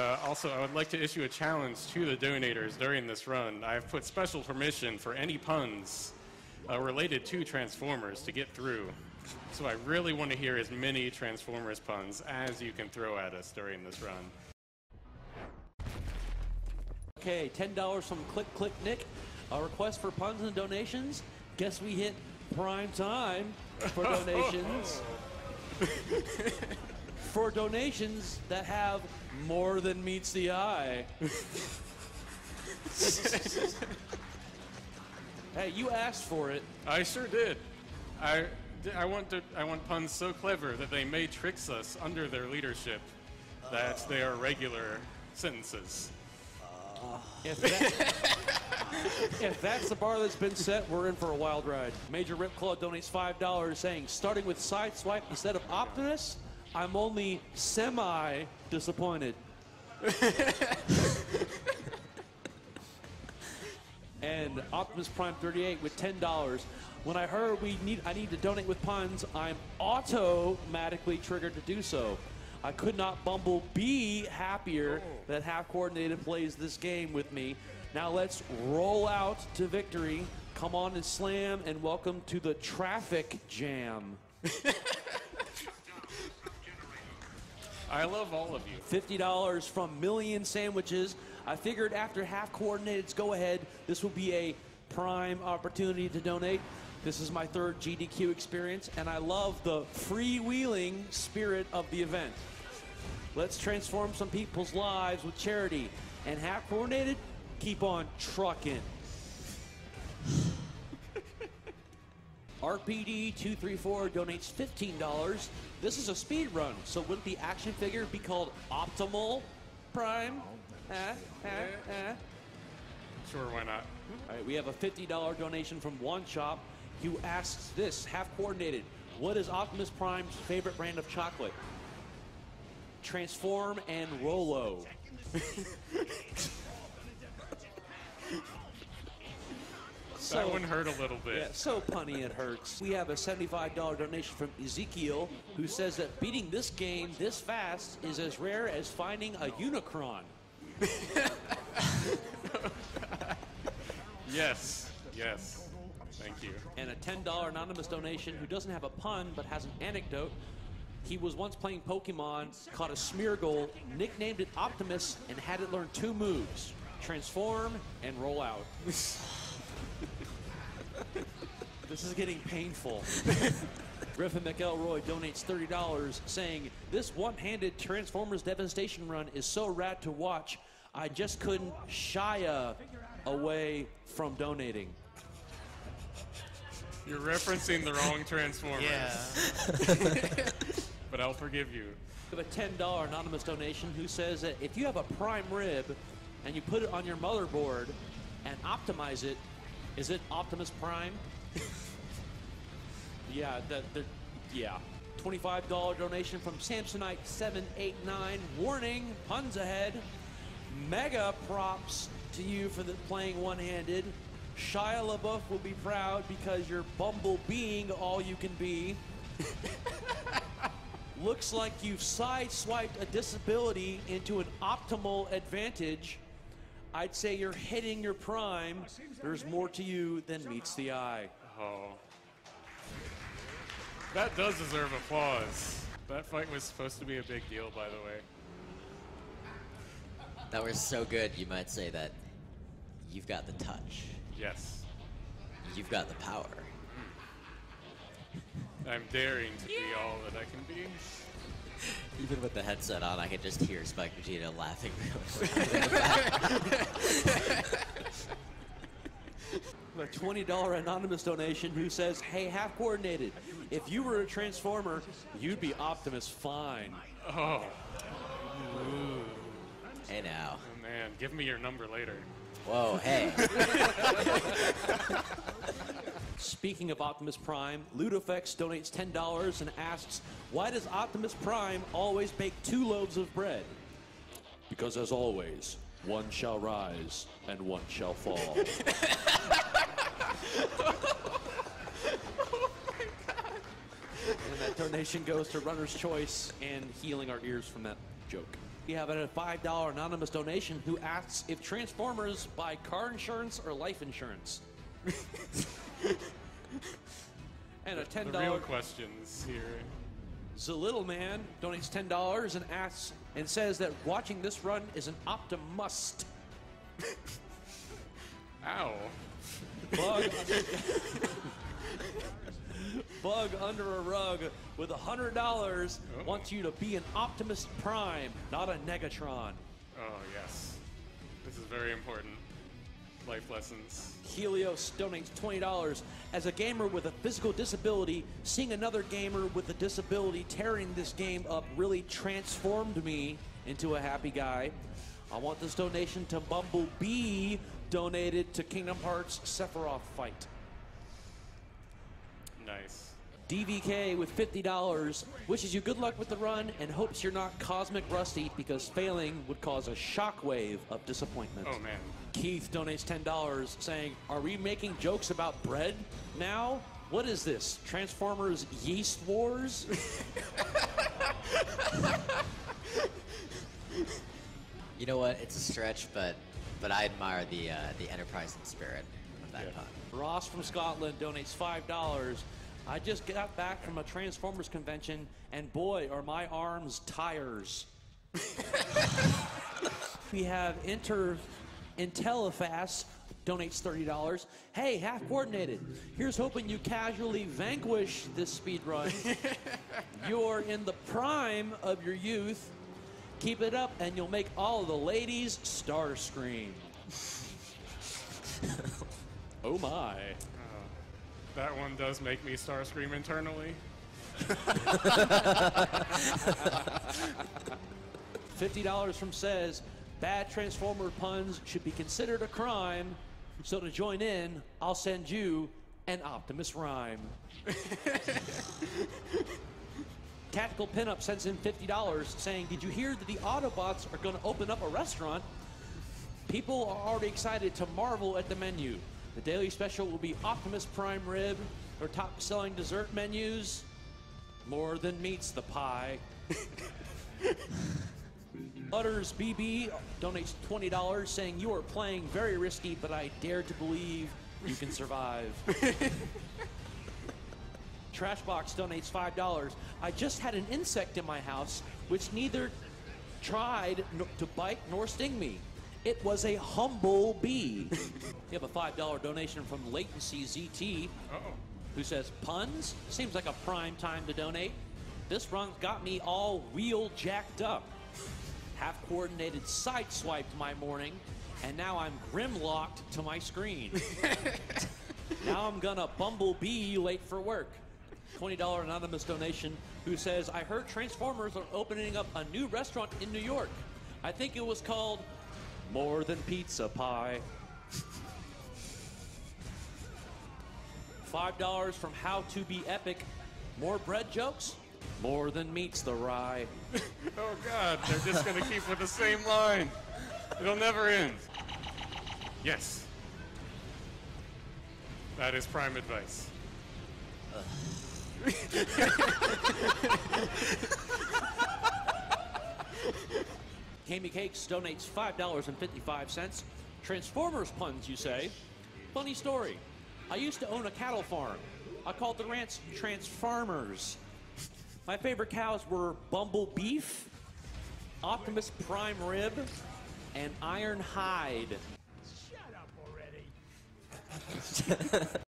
Also, I would like to issue a challenge to the donators during this run. I have put special permission for any puns related to Transformers to get through. So I really want to hear as many Transformers puns as you can throw at us during this run. Okay, $10 from Click Click Nick. A request for puns and donations. Guess we hit prime time for donations. For donations that have more than meets the eye. Hey, you asked for it. I sure did. I want puns so clever that they may trick us under their leadership, that they are regular sentences. If that's the bar that's been set, we're in for a wild ride. Major Ripclaw donates $5 saying, starting with Sideswipe instead of Optimus, I'm only semi-disappointed. And Optimus Prime 38 with $10. When I heard I need to donate with puns, I'm automatically triggered to do so. I could not bumble be happier that half-coordinated plays this game with me. Now let's roll out to victory. Come on and slam, and welcome to the traffic jam. I love all of you. $50 from Million Sandwiches. I figured after half-coordinated's go-ahead, this will be a prime opportunity to donate. This is my third GDQ experience, and I love the freewheeling spirit of the event. Let's transform some people's lives with charity. And half-coordinated, keep on trucking. RPD 234 donates $15. This is a speed run, so wouldn't the action figure be called Optimal Prime? Sure, why not? All right, we have a $50 donation from OneChop, who asks this, half-coordinated, what is Optimus Prime's favorite brand of chocolate? Transform and Rolo. So, that one hurt a little bit. Yeah, so punny it hurts. We have a $75 donation from Ezekiel, who says that beating this game this fast is as rare as finding a Unicron. Yes, yes. Thank you. And a $10 anonymous donation who doesn't have a pun but has an anecdote. He was once playing Pokemon, caught a Smeargle, nicknamed it Optimus, and had it learn two moves, transform and roll out. This is getting painful. Griffin McElroy donates $30 saying, this one-handed Transformers Devastation run is so rad to watch, I just couldn't Shia away from donating. You're referencing the wrong Transformers. Yeah. But I'll forgive you. We have a $10 anonymous donation who says that if you have a prime rib and you put it on your motherboard and optimize it, is it Optimus Prime? Yeah, yeah. $25 donation from Samsonite789. Warning, puns ahead. Mega props to you for playing one-handed. Shia LaBeouf will be proud because you're bumblebeeing all you can be. Looks like you've sideswiped a disability into an optimal advantage. I'd say you're hitting your prime. There's more to you than meets the eye. Oh. That does deserve applause. That fight was supposed to be a big deal, by the way. That was so good, you might say that you've got the touch. Yes. You've got the power. I'm daring to be all that I can be. Even with the headset on, I can just hear Spike Vegeta laughing real quick. A $20 anonymous donation who says, hey, half-coordinated, if you were a Transformer, you'd be Optimus fine. Oh. Ooh. Hey now. Oh, man, give me your number later. Whoa, hey. Speaking of Optimus Prime, Ludifex donates $10 and asks, why does Optimus Prime always bake 2 loaves of bread? Because as always, one shall rise and one shall fall. Oh my God. And that donation goes to Runner's Choice and healing our ears from that joke. We have a $5 anonymous donation who asks if Transformers buy car insurance or life insurance. And a $10. The real questions here. The little man donates $10 and asks and says that watching this run is an Opta must. Ow. Bug Under a Rug with $100 wants you to be an Optimus Prime, not a Negatron. Oh, yes. This is very important. Life lessons. Helios donates $20. As a gamer with a physical disability, seeing another gamer with a disability tearing this game up really transformed me into a happy guy. I want this donation to Bumblebee, donated to Kingdom Hearts Sephiroth Fight. Nice. DVK with $50 wishes you good luck with the run and hopes you're not Cosmic Rusty because failing would cause a shockwave of disappointment. Oh, man. Keith donates $10 saying, are we making jokes about bread now? What is this? Transformers Yeast Wars? You know what? It's a stretch, but I admire the enterprise and spirit of that pun. Ross from Scotland donates $5. I just got back from a Transformers convention, and boy, are my arms tires. We have IntelliFast donates $30. Hey, half coordinated. Here's hoping you casually vanquish this speedrun. You're in the prime of your youth. Keep it up, and you'll make all the ladies Starscream. Oh my! That one does make me Starscream internally. $50 from says bad Transformer puns should be considered a crime. So to join in, I'll send you an Optimus rhyme. Tactical Pinup sends in $50 saying, did you hear that the Autobots are going to open up a restaurant? People are already excited to marvel at the menu. The daily special will be Optimus Prime Rib, their top-selling dessert menus, more than meets the pie. Utters BB donates $20 saying, you are playing very risky, but I dare to believe you can survive. Trashbox donates $5. I just had an insect in my house, which neither tried to bite nor sting me. It was a humble bee. We have a $5 donation from Latency ZT, who says, puns? Seems like a prime time to donate. This run got me all wheel jacked up. Half-coordinated sideswiped my morning, and now I'm grimlocked to my screen. Now I'm gonna bumblebee late for work. $20 anonymous donation who says, I heard Transformers are opening up a new restaurant in New York. I think it was called More Than Pizza Pie. $5 from How to Be Epic. More bread jokes? More than meets the rye. Oh God, they're just gonna keep with the same line. It'll never end. Yes. That is prime advice. Kami Cakes donates $5.55. Transformers puns, you say? Funny story. I used to own a cattle farm. I called the ranch Transfarmers. My favorite cows were Bumble Beef, Optimus Prime Rib, and Iron Hide. Shut up already.